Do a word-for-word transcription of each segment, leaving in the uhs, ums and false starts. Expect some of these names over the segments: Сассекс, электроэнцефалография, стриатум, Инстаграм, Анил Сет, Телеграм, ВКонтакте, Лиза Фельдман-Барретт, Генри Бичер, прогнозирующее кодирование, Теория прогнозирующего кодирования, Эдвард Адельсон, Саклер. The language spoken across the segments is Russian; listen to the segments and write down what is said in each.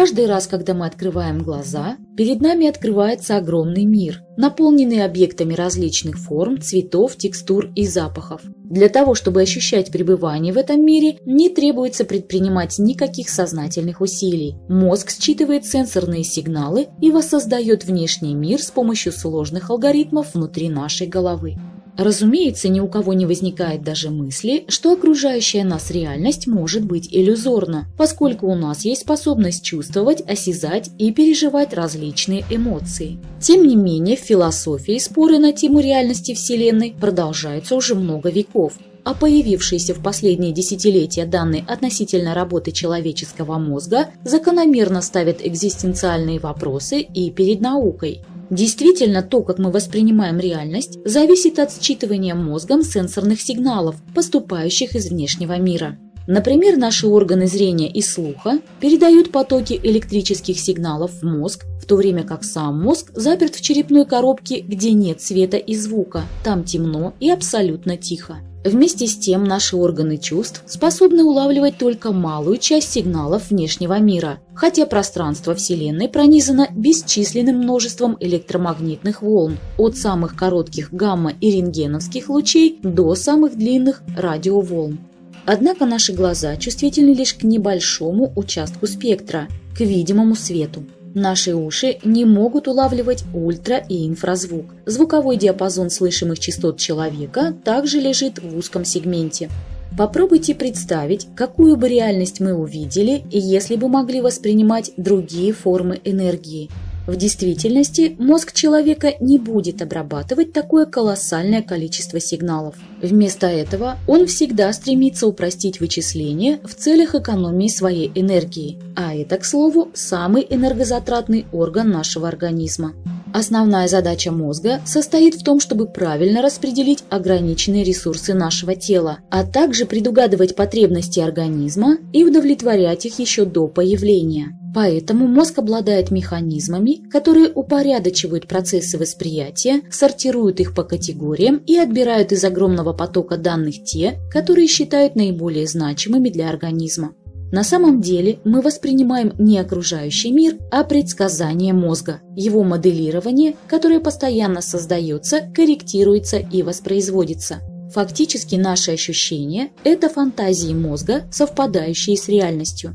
Каждый раз, когда мы открываем глаза, перед нами открывается огромный мир, наполненный объектами различных форм, цветов, текстур и запахов. Для того, чтобы ощущать пребывание в этом мире, не требуется предпринимать никаких сознательных усилий. Мозг считывает сенсорные сигналы и воссоздает внешний мир с помощью сложных алгоритмов внутри нашей головы. Разумеется, ни у кого не возникает даже мысли, что окружающая нас реальность может быть иллюзорна, поскольку у нас есть способность чувствовать, осязать и переживать различные эмоции. Тем не менее, в философии споры на тему реальности Вселенной продолжаются уже много веков, а появившиеся в последние десятилетия данные относительно работы человеческого мозга закономерно ставят экзистенциальные вопросы и перед наукой. Действительно, то, как мы воспринимаем реальность, зависит от считывания мозгом сенсорных сигналов, поступающих из внешнего мира. Например, наши органы зрения и слуха передают потоки электрических сигналов в мозг, в то время как сам мозг заперт в черепной коробке, где нет света и звука, там темно и абсолютно тихо. Вместе с тем, наши органы чувств способны улавливать только малую часть сигналов внешнего мира, хотя пространство Вселенной пронизано бесчисленным множеством электромагнитных волн, от самых коротких гамма- и рентгеновских лучей до самых длинных радиоволн. Однако наши глаза чувствительны лишь к небольшому участку спектра, к видимому свету. Наши уши не могут улавливать ультра- и инфразвук. Звуковой диапазон слышимых частот человека также лежит в узком сегменте. Попробуйте представить, какую бы реальность мы увидели, если бы могли воспринимать другие формы энергии. В действительности мозг человека не будет обрабатывать такое колоссальное количество сигналов. Вместо этого он всегда стремится упростить вычисления в целях экономии своей энергии, а это, к слову, самый энергозатратный орган нашего организма. Основная задача мозга состоит в том, чтобы правильно распределить ограниченные ресурсы нашего тела, а также предугадывать потребности организма и удовлетворять их еще до появления. Поэтому мозг обладает механизмами, которые упорядочивают процессы восприятия, сортируют их по категориям и отбирают из огромного потока данных те, которые считают наиболее значимыми для организма. На самом деле мы воспринимаем не окружающий мир, а предсказания мозга, его моделирование, которое постоянно создается, корректируется и воспроизводится. Фактически наши ощущения – это фантазии мозга, совпадающие с реальностью.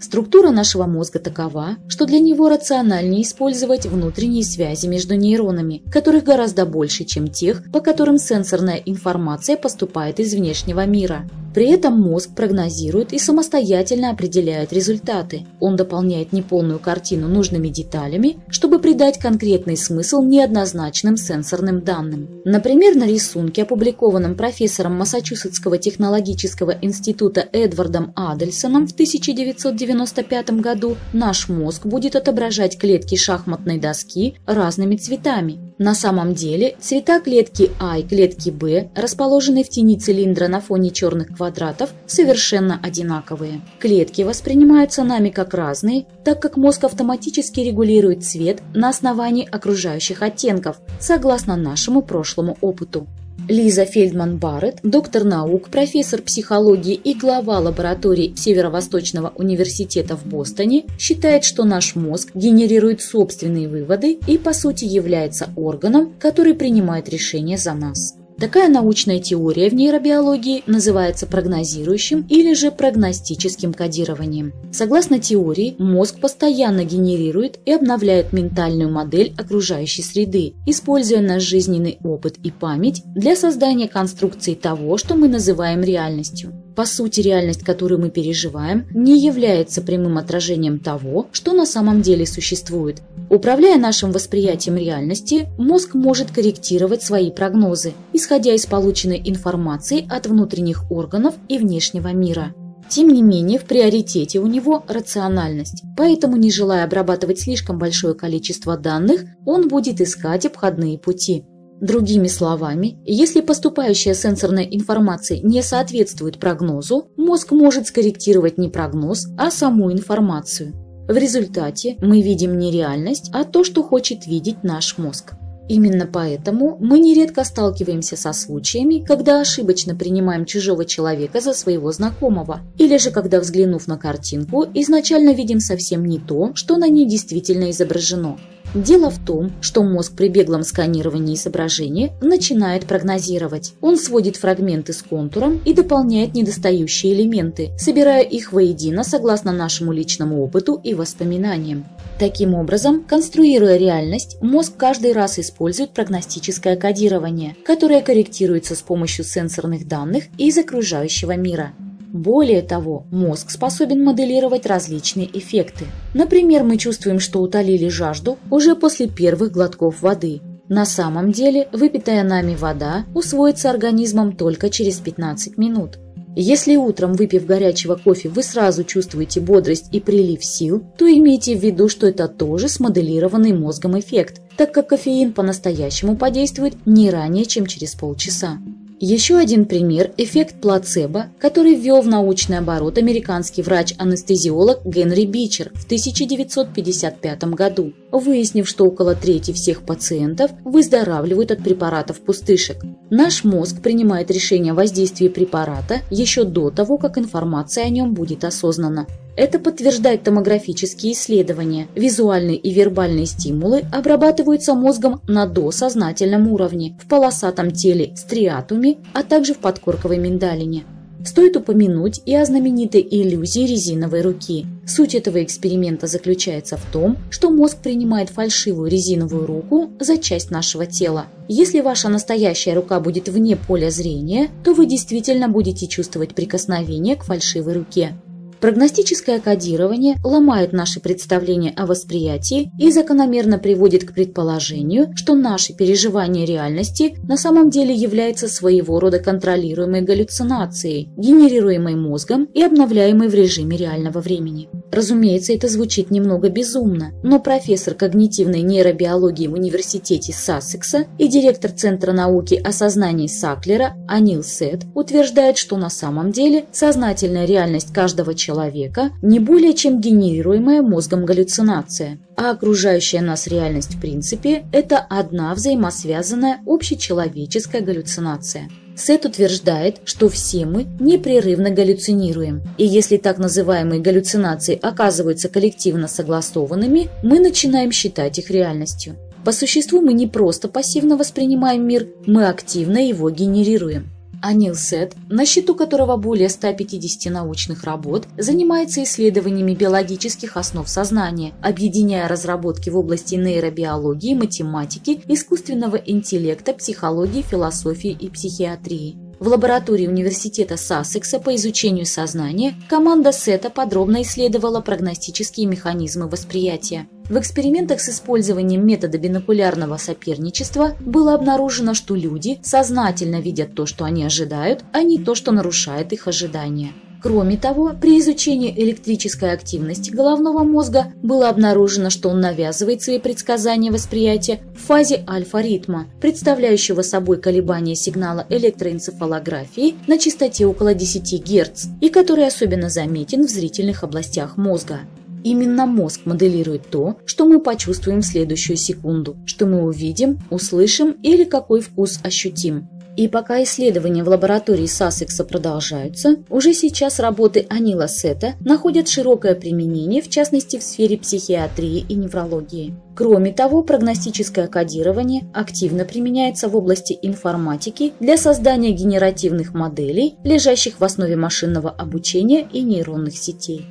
Структура нашего мозга такова, что для него рациональнее использовать внутренние связи между нейронами, которых гораздо больше, чем тех, по которым сенсорная информация поступает из внешнего мира. При этом мозг прогнозирует и самостоятельно определяет результаты. Он дополняет неполную картину нужными деталями, чтобы придать конкретный смысл неоднозначным сенсорным данным. Например, на рисунке, опубликованном профессором Массачусетского технологического института Эдвардом Адельсоном в тысяча девятьсот девяносто пятом году, наш мозг будет отображать клетки шахматной доски разными цветами. На самом деле, цвета клетки А и клетки Б, расположенные в тени цилиндра на фоне черных квадратов, совершенно одинаковые. Клетки воспринимаются нами как разные, так как мозг автоматически регулирует цвет на основании окружающих оттенков, согласно нашему прошлому опыту. Лиза Фельдман-Барретт, доктор наук, профессор психологии и глава лаборатории Северо-Восточного университета в Бостоне, считает, что наш мозг генерирует собственные выводы и, по сути, является органом, который принимает решения за нас. Такая научная теория в нейробиологии называется прогнозирующим или же прогностическим кодированием. Согласно теории, мозг постоянно генерирует и обновляет ментальную модель окружающей среды, используя наш жизненный опыт и память для создания конструкции того, что мы называем реальностью. По сути, реальность, которую мы переживаем, не является прямым отражением того, что на самом деле существует. Управляя нашим восприятием реальности, мозг может корректировать свои прогнозы, исходя из полученной информации от внутренних органов и внешнего мира. Тем не менее, в приоритете у него рациональность, поэтому, не желая обрабатывать слишком большое количество данных, он будет искать обходные пути. Другими словами, если поступающая сенсорная информация не соответствует прогнозу, мозг может скорректировать не прогноз, а саму информацию. В результате мы видим не реальность, а то, что хочет видеть наш мозг. Именно поэтому мы нередко сталкиваемся со случаями, когда ошибочно принимаем чужого человека за своего знакомого, или же когда, взглянув на картинку, изначально видим совсем не то, что на ней действительно изображено. Дело в том, что мозг при беглом сканировании изображения начинает прогнозировать. Он сводит фрагменты с контуром и дополняет недостающие элементы, собирая их воедино согласно нашему личному опыту и воспоминаниям. Таким образом, конструируя реальность, мозг каждый раз использует прогностическое кодирование, которое корректируется с помощью сенсорных данных из окружающего мира. Более того, мозг способен моделировать различные эффекты. Например, мы чувствуем, что утолили жажду уже после первых глотков воды. На самом деле, выпитая нами вода усвоится организмом только через пятнадцать минут. Если утром, выпив горячего кофе, вы сразу чувствуете бодрость и прилив сил, то имейте в виду, что это тоже смоделированный мозгом эффект, так как кофеин по-настоящему подействует не ранее, чем через полчаса. Еще один пример – эффект плацебо, который ввел в научный оборот американский врач-анестезиолог Генри Бичер в тысяча девятьсот пятьдесят пятом году, выяснив, что около трети всех пациентов выздоравливают от препаратов-пустышек. Наш мозг принимает решение о воздействии препарата еще до того, как информация о нем будет осознана. Это подтверждает томографические исследования. Визуальные и вербальные стимулы обрабатываются мозгом на досознательном уровне, в полосатом теле стриатуме, а также в подкорковой миндалине. Стоит упомянуть и о знаменитой иллюзии резиновой руки. Суть этого эксперимента заключается в том, что мозг принимает фальшивую резиновую руку за часть нашего тела. Если ваша настоящая рука будет вне поля зрения, то вы действительно будете чувствовать прикосновение к фальшивой руке. Прогностическое кодирование ломает наши представления о восприятии и закономерно приводит к предположению, что наше переживание реальности на самом деле является своего рода контролируемой галлюцинацией, генерируемой мозгом и обновляемой в режиме реального времени. Разумеется, это звучит немного безумно, но профессор когнитивной нейробиологии в университете Сассекса и директор Центра науки о сознании Саклера Анил Сет утверждает, что на самом деле сознательная реальность каждого человека человека не более чем генерируемая мозгом галлюцинация, а окружающая нас реальность в принципе – это одна взаимосвязанная общечеловеческая галлюцинация. Сет утверждает, что все мы непрерывно галлюцинируем, и если так называемые галлюцинации оказываются коллективно согласованными, мы начинаем считать их реальностью. По существу мы не просто пассивно воспринимаем мир, мы активно его генерируем. Анил Сет, на счету которого более ста пятидесяти научных работ, занимается исследованиями биологических основ сознания, объединяя разработки в области нейробиологии, математики, искусственного интеллекта, психологии, философии и психиатрии. В лаборатории университета Сассекса по изучению сознания команда Сета подробно исследовала прогностические механизмы восприятия. В экспериментах с использованием метода бинокулярного соперничества было обнаружено, что люди сознательно видят то, что они ожидают, а не то, что нарушает их ожидания. Кроме того, при изучении электрической активности головного мозга было обнаружено, что он навязывает свои предсказания восприятия в фазе альфа-ритма, представляющего собой колебания сигнала электроэнцефалографии на частоте около десяти герц и который особенно заметен в зрительных областях мозга. Именно мозг моделирует то, что мы почувствуем в следующую секунду, что мы увидим, услышим или какой вкус ощутим. И пока исследования в лаборатории Сассекса продолжаются, уже сейчас работы Анила Сета находят широкое применение, в частности в сфере психиатрии и неврологии. Кроме того, прогностическое кодирование активно применяется в области информатики для создания генеративных моделей, лежащих в основе машинного обучения и нейронных сетей.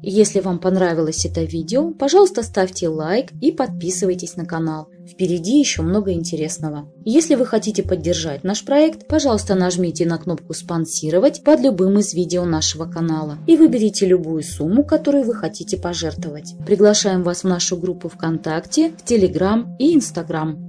Если вам понравилось это видео, пожалуйста, ставьте лайк и подписывайтесь на канал. Впереди еще много интересного. Если вы хотите поддержать наш проект, пожалуйста, нажмите на кнопку «Спонсировать» под любым из видео нашего канала и выберите любую сумму, которую вы хотите пожертвовать. Приглашаем вас в нашу группу ВКонтакте, в Телеграм и Инстаграм.